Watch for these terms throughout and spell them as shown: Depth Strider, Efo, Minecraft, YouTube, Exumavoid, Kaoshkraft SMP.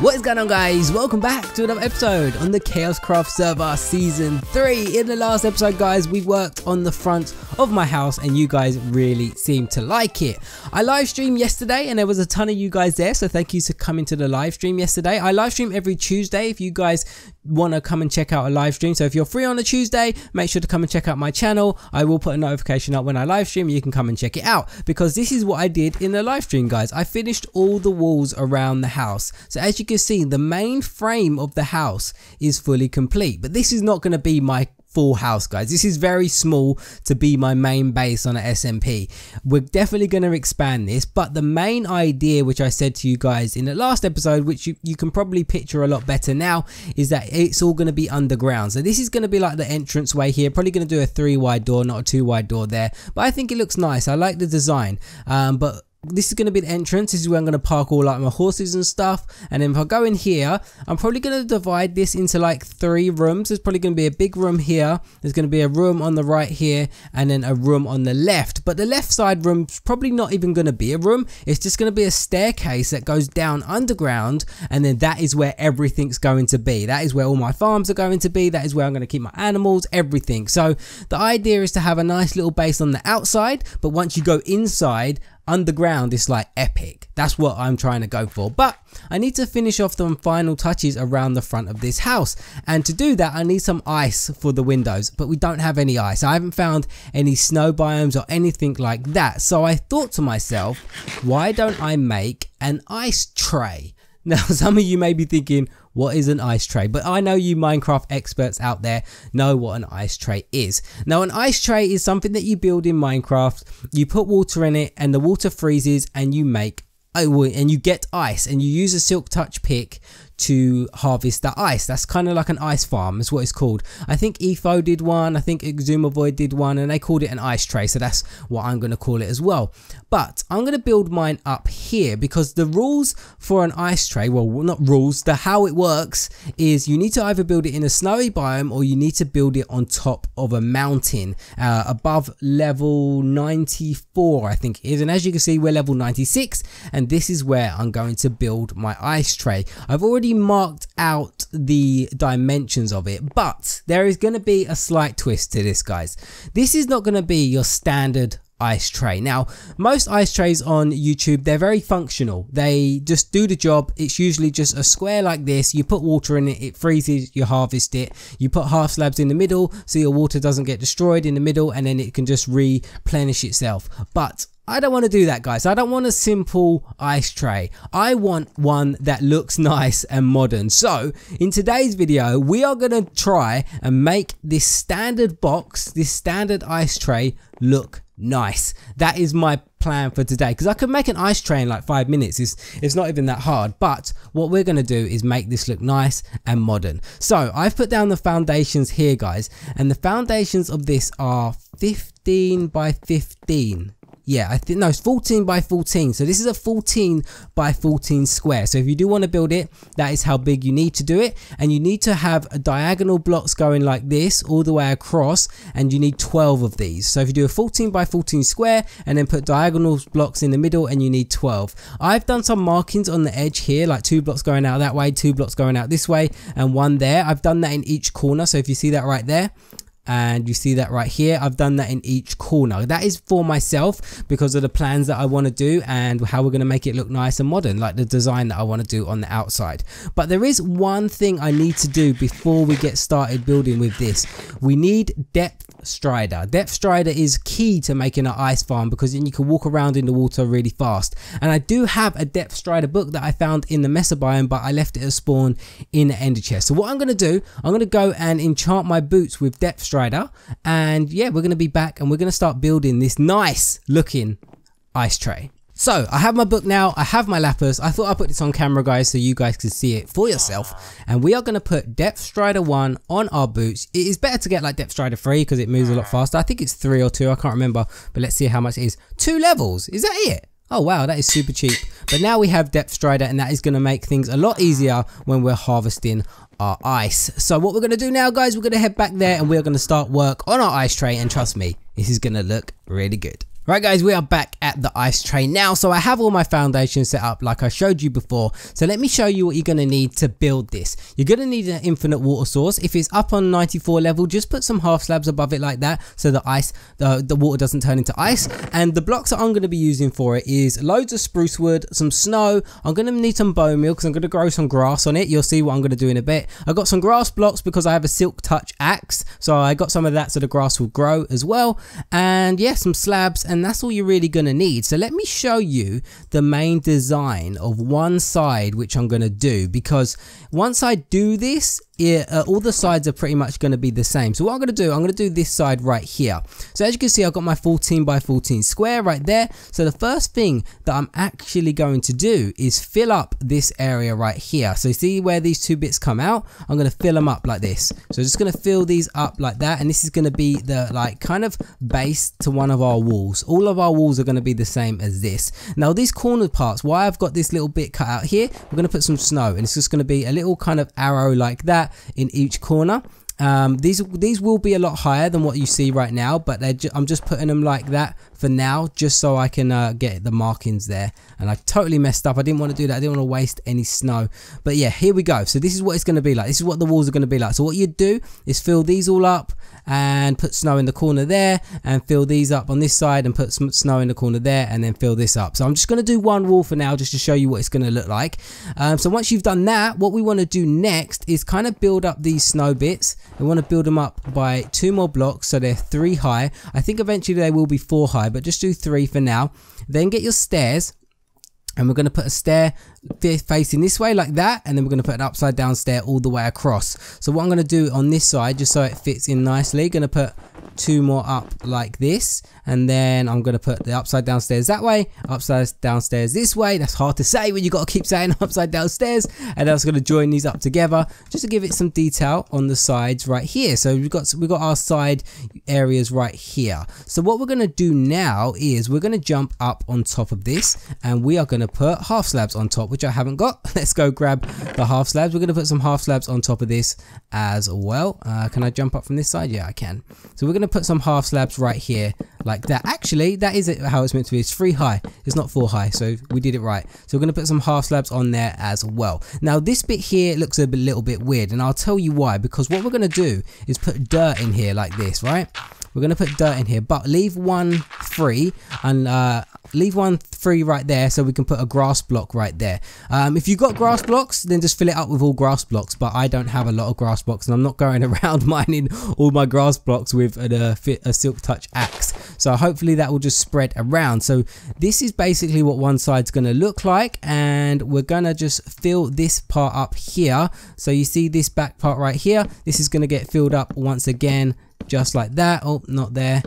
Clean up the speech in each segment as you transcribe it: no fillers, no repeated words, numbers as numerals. What is going on, guys? Welcome back to another episode on the Kaoshkraft server season 3. In the last episode, guys, we worked on the front of my house and you guys really seemed to like it. I live streamed yesterday and there was a ton of you guys there, so thank you for coming to the live stream yesterday. I live stream every Tuesday if you guys want to come and check out a live stream. So if you're free on a Tuesday, make sure to come and check out my channel. I will put a notification up when I live stream. You can come and check it out, because this is what I did in the live stream, guys. I finished all the walls around the house. So as you can see, the main frame of the house is fully complete, but this is not going to be my full house, guys. This is very small to be my main base on an SMP. We're definitely going to expand this, but the main idea, which I said to you guys in the last episode, which you can probably picture a lot better now, is that it's all going to be underground. So this is going to be like the entrance way here. Probably going to do a 3-wide door, not a 2-wide door there, but I think it looks nice. I like the design, but this is going to be the entrance. This is where I'm going to park all like my horses and stuff. And then if I go in here, I'm probably going to divide this into like 3 rooms. There's probably going to be a big room here. There's going to be a room on the right here, and then a room on the left. But the left side room's probably not even going to be a room. It's just going to be a staircase that goes down underground. And then that is where everything's going to be. That is where all my farms are going to be. That is where I'm going to keep my animals, everything. So the idea is to have a nice little base on the outside, but once you go inside, underground is like epic. That's what I'm trying to go for. But I need to finish off the final touches around the front of this house, and to do that I need some ice for the windows, but we don't have any ice. I haven't found any snow biomes or anything like that. So I thought to myself, why don't I make an ice tray? Now some of you may be thinking, what is an ice tray? But I know you Minecraft experts out there know what an ice tray is. Now an ice tray is something that you build in Minecraft. You put water in it and the water freezes and you make, and you get ice, and you use a silk touch pick to harvest the ice. That's kind of like an ice farm is what it's called. I think Efo did one, I think Exumavoid did one, and they called it an ice tray, so that's what I'm going to call it as well. But I'm going to build mine up here, because the rules for an ice tray, well not rules, the how it works is you need to either build it in a snowy biome or you need to build it on top of a mountain above level 94 I think it is. And as you can see, we're level 96, and this is where I'm going to build my ice tray. I've already marked out the dimensions of it, but there is going to be a slight twist to this, guys. This is not going to be your standard ice tray. Now most ice trays on YouTube, they're very functional, they just do the job. It's usually just a square like this, you put water in it, it freezes, you harvest it, you put half slabs in the middle so your water doesn't get destroyed in the middle, and then it can just replenish itself. But I don't want to do that, guys. I don't want a simple ice tray. I want one that looks nice and modern. So in today's video, we are going to try and make this standard box, this standard ice tray look nice. That is my plan for today, because I could make an ice tray in like 5 minutes. It's not even that hard, but what we're going to do is make this look nice and modern. So I've put down the foundations here, guys, and the foundations of this are 15 by 15. Yeah, I think, no, it's 14 by 14. So this is a 14 by 14 square. So if you do want to build it, that is how big you need to do it. And you need to have a diagonal blocks going like this all the way across, and you need 12 of these. So if you do a 14 by 14 square and then put diagonal blocks in the middle, and you need 12. I've done some markings on the edge here, like 2 blocks going out that way, 2 blocks going out this way, and 1 there. I've done that in each corner. So if you see that right there, and you see that right here, I've done that in each corner. That is for myself, because of the plans that I want to do and how we're going to make it look nice and modern, like the design that I want to do on the outside. But there is one thing I need to do before we get started building with this. We need Depth Strider. Depth Strider is key to making an ice farm, because then you can walk around in the water really fast. And I do have a Depth Strider book that I found in the mesobiome, but I left it as spawn in the ender chest. So what I'm going to do, I'm going to go and enchant my boots with Depth Strider. And yeah, we're going to be back and we're going to start building this nice looking ice tray. So I have my book now, I have my lapis. I thought I'd put this on camera, guys, so you guys can see it for yourself. And we are going to put Depth Strider 1 on our boots. It is better to get like Depth Strider 3 because it moves a lot faster. I think it's 3 or 2, I can't remember, but let's see how much it is. 2 levels, is that it? Oh wow, that is super cheap. But now we have Depth Strider, and that is going to make things a lot easier when we're harvesting our ice. So what we're going to do now, guys, we're going to head back there and we're going to start work on our ice tray, and trust me, this is going to look really good. Right guys, we are back at the ice train now. So I have all my foundations set up like I showed you before. So let me show you what you're going to need to build this. You're going to need an infinite water source. If it's up on 94 level, just put some half slabs above it like that so the water doesn't turn into ice. And the blocks that I'm going to be using for it is loads of spruce wood, some snow. I'm going to need some bone meal because I'm going to grow some grass on it. You'll see what I'm going to do in a bit. I got some grass blocks because I have a silk touch axe. So I got some of that so the grass will grow as well. And yeah, some slabs, and that's all you're really going to need. So let me show you the main design of one side, which I'm going to do, because once I do this, all the sides are pretty much going to be the same. So what I'm going to do, I'm going to do this side right here. So as you can see, I've got my 14 by 14 square right there. So the first thing that I'm actually going to do is fill up this area right here. So see where these two bits come out? I'm going to fill them up like this. So just going to fill these up like that. And this is going to be the like kind of base to one of our walls. All of our walls are going to be the same as this. Now these corner parts, why I've got this little bit cut out here, we're going to put some snow, and it's just going to be a little kind of arrow like that in each corner. These will be a lot higher than what you see right now, but I'm just putting them like that for now, just so I can get the markings there. And I totally messed up. I didn't want to do that. I didn't want to waste any snow. But yeah, here we go. So this is what it's going to be like. This is what the walls are going to be like. So what you do is fill these all up and put snow in the corner there, and fill these up on this side and put some snow in the corner there, and then fill this up. So I'm just going to do one wall for now just to show you what it's going to look like. So once you've done that, what we want to do next is kind of build up these snow bits. We want to build them up by 2 more blocks so they're 3 high. I think eventually they will be 4 high, but just do 3 for now. Then get your stairs, and we're going to put a stair facing this way like that, and then we're going to put an upside down stair all the way across. So what I'm going to do on this side, just so it fits in nicely, going to put 2 more up like this, and then I'm going to put the upside down stairs that way, upside down stairs this way. That's hard to say when you got to keep saying upside down stairs. And I'm just going to join these up together just to give it some detail on the sides right here. So we've got our side areas right here. So what we're going to do now is we're going to jump up on top of this, and we are going to put half slabs on top, which I haven't got. Let's go grab the half slabs. We're going to put some half slabs on top of this as well. Can I jump up from this side? Yeah, I can. So we're going to put some half slabs right here like that. Actually, that is how it's meant to be. It's 3 high, it's not 4 high, so we did it right. So we're going to put some half slabs on there as well. Now this bit here looks a little bit weird, and I'll tell you why, because what we're going to do is put dirt in here like this, right? We're going to put dirt in here, but leave one free, and leave one free right there so we can put a grass block right there. If you've got grass blocks, then just fill it up with all grass blocks, but I don't have a lot of grass blocks, and I'm not going around mining all my grass blocks with a silk touch axe. So hopefully that will just spread around. So this is basically what one side's going to look like, and we're going to just fill this part up here. So you see this back part right here, this is going to get filled up once again just like that. Oh, not there.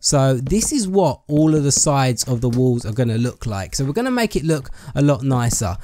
So this is what all of the sides of the walls are going to look like. So we're going to make it look a lot nicer.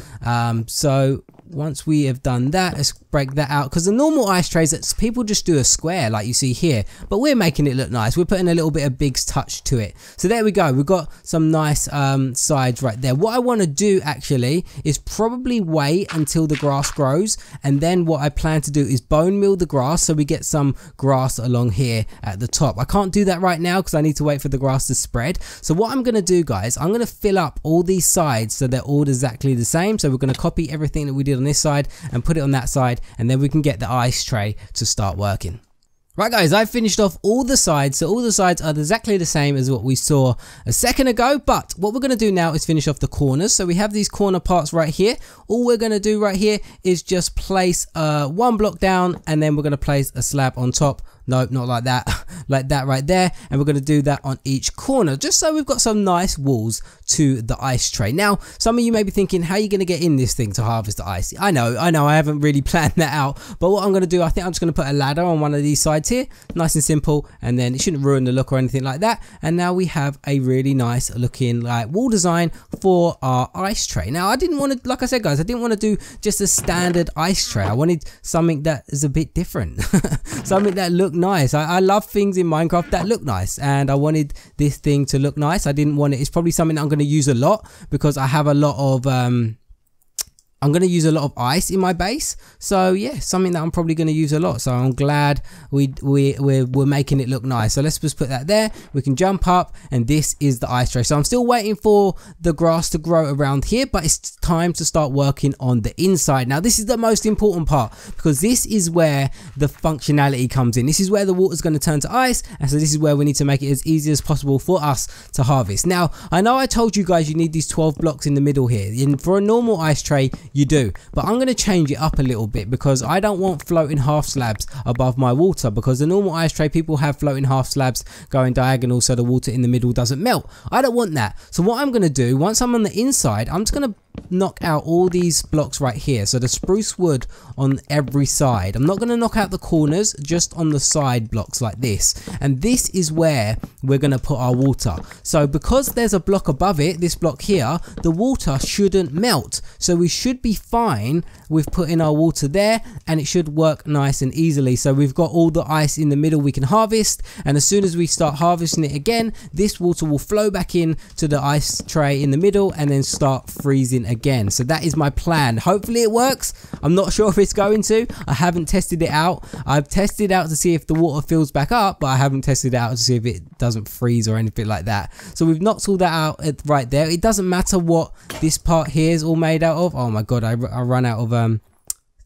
So once we have done that, let's break that out, because the normal ice trays that people just do a square like you see here, but we're making it look nice. We're putting a little bit of big touch to it. So there we go. We've got some nice sides right there. What I want to do actually is probably wait until the grass grows, and then what I plan to do is bone meal the grass so we get some grass along here at the top. I can't do that right now because I need to wait for the grass to spread. So what I'm going to do, guys, I'm going to fill up all these sides so they're all exactly the same. So we're going to copy everything that we did on this side and put it on that side, and then we can get the ice tray to start working. Right guys, I've finished off all the sides, so all the sides are exactly the same as what we saw a second ago, but what we're going to do now is finish off the corners. So we have these corner parts right here. All we're going to do right here is just place one block down, and then we're going to place a slab on top. Nope, not like that, like that right there. And we're going to do that on each corner, just so we've got some nice walls to the ice tray. Now, some of you may be thinking, how are you going to get in this thing to harvest the ice? I know, I haven't really planned that out. But what I'm going to do, I think I'm just going to put a ladder on one of these sides here, nice and simple. And then it shouldn't ruin the look or anything like that. And now we have a really nice looking like wall design for our ice tray. Now, I didn't want to, like I said, guys, I didn't want to do just a standard ice tray. I wanted something that is a bit different, something that looks nice. I love things in Minecraft that look nice, and I wanted this thing to look nice. I didn't want it. It's probably something that I'm going to use a lot, because I have a lot of I'm going to use a lot of ice in my base, so yeah, something that I'm probably going to use a lot. So I'm glad we're making it look nice. So let's just put that there. We can jump up, and this is the ice tray. So I'm still waiting for the grass to grow around here, but it's time to start working on the inside. Now this is the most important part, because this is where the functionality comes in. This is where the water's going to turn to ice, and so this is where we need to make it as easy as possible for us to harvest. Now I know I told you guys you need these 12 blocks in the middle here, and for a normal ice tray you do, but I'm going to change it up a little bit because I don't want floating half slabs above my water, because the normal ice tray people have floating half slabs going diagonal so the water in the middle doesn't melt. I don't want that. So what I'm going to do, once I'm on the inside, I'm just going to knock out all these blocks right here, so the spruce wood on every side. I'm not going to knock out the corners, just on the side blocks like this, and this is where we're going to put our water. So because there's a block above it, this block here, the water shouldn't melt, so we should be fine with putting our water there, and it should work nice and easily. So we've got all the ice in the middle we can harvest, and as soon as we start harvesting it again, this water will flow back in to the ice tray in the middle and then start freezing again. So that is my plan. Hopefully it works. I'm not sure if it's going to. I haven't tested it out. I've tested out to see if the water fills back up, but I haven't tested out to see if it doesn't freeze or anything like that. So we've knocked all that out right there. It doesn't matter what this part here is all made out of. Oh my god, I run out of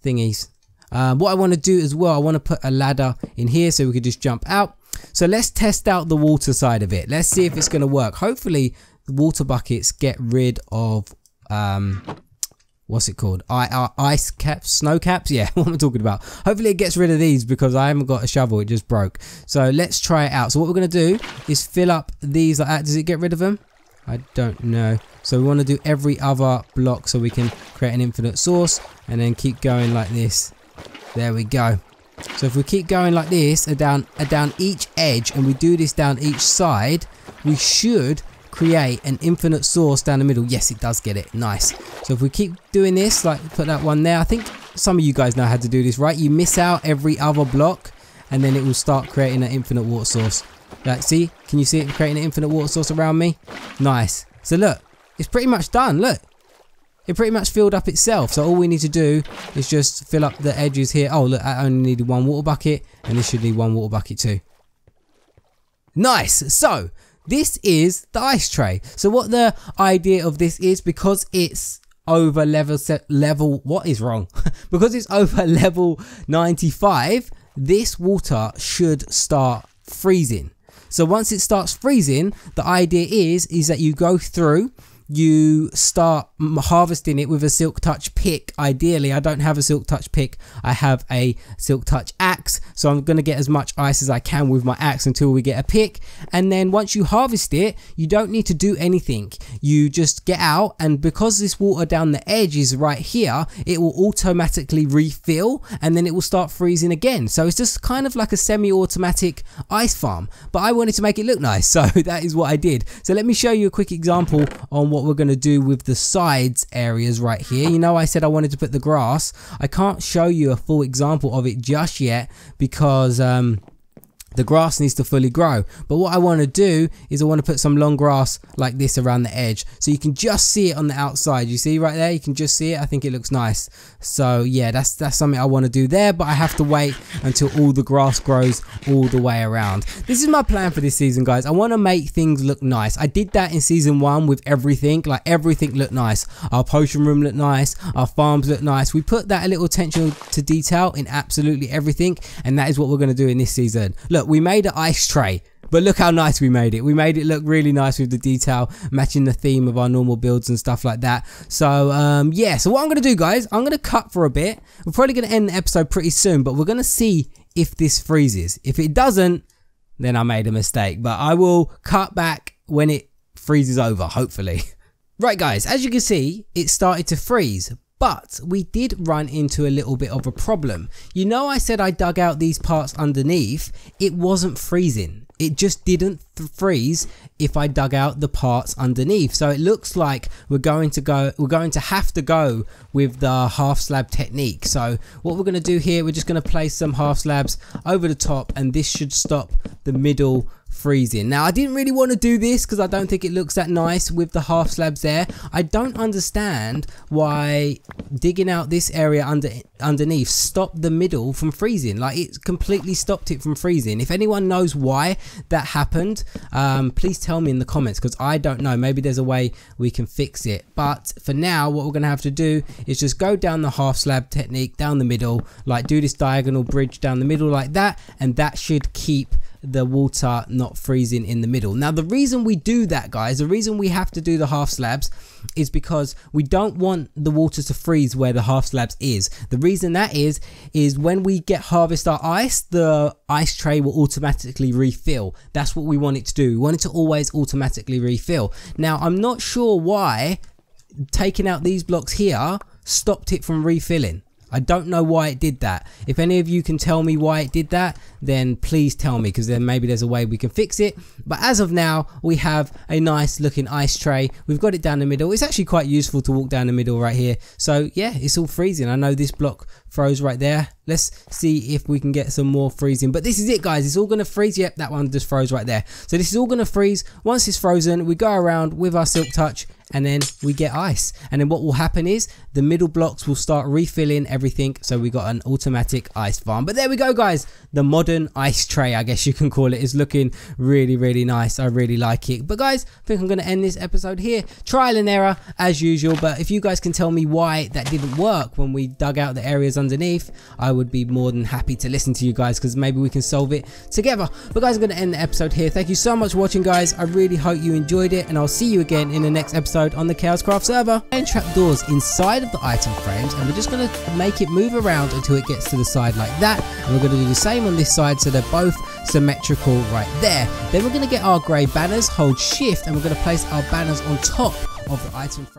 thingies. What I want to do as well, I want to put a ladder in here so we could just jump out. So let's test out the water side of it. Let's see if it's going to work. Hopefully the water buckets get rid of what's it called? Ice caps, snow caps? Yeah, what am I talking about? Hopefully it gets rid of these because I haven't got a shovel, it just broke. So let's try it out. So what we're going to do is fill up these like that. Does it get rid of them? I don't know. So we want to do every other block so we can create an infinite source and then keep going like this. There we go. So if we keep going like this, down each edge, and we do this down each side, we should create an infinite source down the middle. Yes, it does get it. Nice. So if we keep doing this, like put that one there. I think some of you guys know how to do this, right? You miss out every other block and then it will start creating an infinite water source. Like, see? Can you see it creating an infinite water source around me? Nice. So look, it's pretty much done. Look. It pretty much filled up itself. So all we need to do is just fill up the edges here. Oh, look, I only needed one water bucket, and this should need one water bucket too. Nice. So this is the ice tray. So what the idea of this is, because it's over level what is wrong? Because it's over level 95, this water should start freezing. So once it starts freezing, the idea is that you go through, you start harvesting it with a silk touch pick. Ideally, I don't have a silk touch pick, I have a silk touch axe, so I'm going to get as much ice as I can with my axe until we get a pick. And then once you harvest it, you don't need to do anything, you just get out, and because this water down the edge is right here, it will automatically refill, and then it will start freezing again. So it's just kind of like a semi-automatic ice farm, but I wanted to make it look nice, so that is what I did. So let me show you a quick example on what we're going to do with the sides areas right here. You know, I said I wanted to put the grass. I can't show you a full example of it just yet because the grass needs to fully grow, but what I want to do is I want to put some long grass like this around the edge so you can just see it on the outside. You see right there, you can just see it. I think it looks nice. So yeah, that's something I want to do there, but I have to wait until all the grass grows all the way around. This is my plan for this season, guys. I want to make things look nice. I did that in season 1 with everything. Like, everything looked nice. Our potion room looked nice, our farms looked nice. We put that a little attention to detail in absolutely everything, and that is what we're going to do in this season. Look, we made an ice tray, but look how nice we made it. We made it look really nice with the detail, matching the theme of our normal builds and stuff like that. So yeah, so what I'm going to do, guys, I'm going to cut for a bit. We're probably going to end the episode pretty soon, but we're going to see if this freezes. If it doesn't, then I made a mistake, but I will cut back when it freezes over, hopefully. Right, guys, as you can see, it started to freeze. But we did run into a little bit of a problem. You know, I said I dug out these parts underneath. It wasn't freezing. It just didn't freeze if I dug out the parts underneath. So it looks like we're going to have to go with the half slab technique. So what we're going to do here, we're just going to place some half slabs over the top, and this should stop the middle freezing. Now, I didn't really want to do this because I don't think it looks that nice with the half slabs there. I don't understand why digging out this area underneath stopped the middle from freezing. Like, it completely stopped it from freezing. If anyone knows why that happened, please tell me in the comments, because I don't know. Maybe there's a way we can fix it. But for now, what we're going to have to do is just go down the half slab technique down the middle, like do this diagonal bridge down the middle like that, and that should keep the water not freezing in the middle. Now, the reason we do that, guys, the reason we have to do the half slabs is because we don't want the water to freeze where the half slabs is. The reason that is when we harvest our ice, the ice tray will automatically refill. That's what we want it to do. We want it to always automatically refill. Now, I'm not sure why taking out these blocks here stopped it from refilling. I don't know why it did that. If any of you can tell me why it did that, then please tell me, because then maybe there's a way we can fix it. But as of now, we have a nice looking ice tray. We've got it down the middle. It's actually quite useful to walk down the middle right here. So yeah, it's all freezing. I know this block froze right there. Let's see if we can get some more freezing. But this is it, guys. It's all going to freeze. Yep, that one just froze right there. So this is all going to freeze. Once it's frozen, we go around with our silk touch, and then we get ice. And then what will happen is the middle blocks will start refilling everything. So we got an automatic ice farm. But there we go, guys. The modern ice tray, I guess you can call it, is looking really, really nice. I really like it. But guys, I think I'm going to end this episode here. Trial and error as usual. But if you guys can tell me why that didn't work when we dug out the areas underneath, I would be more than happy to listen to you guys, because maybe we can solve it together. But guys, I'm going to end the episode here. Thank you so much for watching, guys. I really hope you enjoyed it, and I'll see you again in the next episode on the Kaoshkraft server. And trapdoors inside of the item frames, and we're just going to make it move around until it gets to the side like that, and we're going to do the same on this side, so they're both symmetrical right there. Then we're going to get our grey banners, hold shift, and we're going to place our banners on top of the item frame.